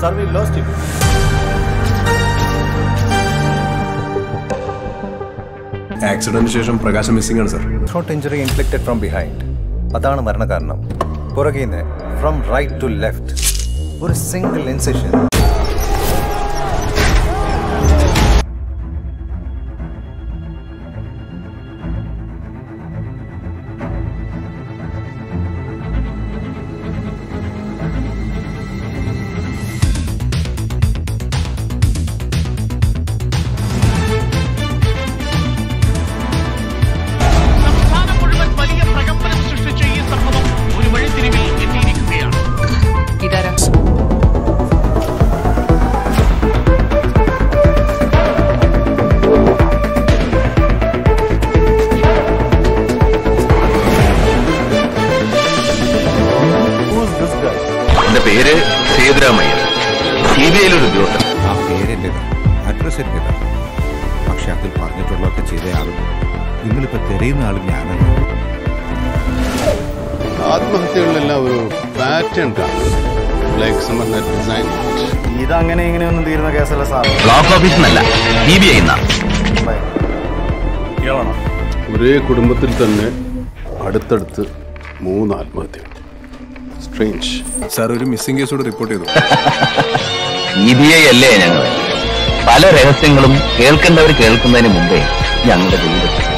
Sir, we lost him. Accident station, Prakash missing answer. Throat injury inflicted from behind. Adana marana karanam. Poragine from right to left. For a single incision. Seethra Mayer. CBI lo reviewta. आप पेरे लेता, address लेता. अक्षय आपके partner टोला के चेले आलू. इनमें पर तेरे में आलू नहीं आना. आत्महत्या वाले लोग pattern का, like समझना design. ये दांगे नहीं इंगेने उन देर में कैसे लगा साल. Block office में लगा. CBI ना. क्या वाला? मेरे कुड़मत्तर तन्ने आड़तर्त मून आत्महत्या. Strange. Sir, ഒരു മിസ്സിംഗ് കേസ് റിപ്പോർട്ട് ചെയ്തു. CBI അല്ലേ ഞങ്ങൾ. പല രഹസ്യങ്ങളും കേൾക്കുന്നവർ കേൾക്കുന്നതിന് മുമ്പേ ഞങ്ങളുടെ വീട്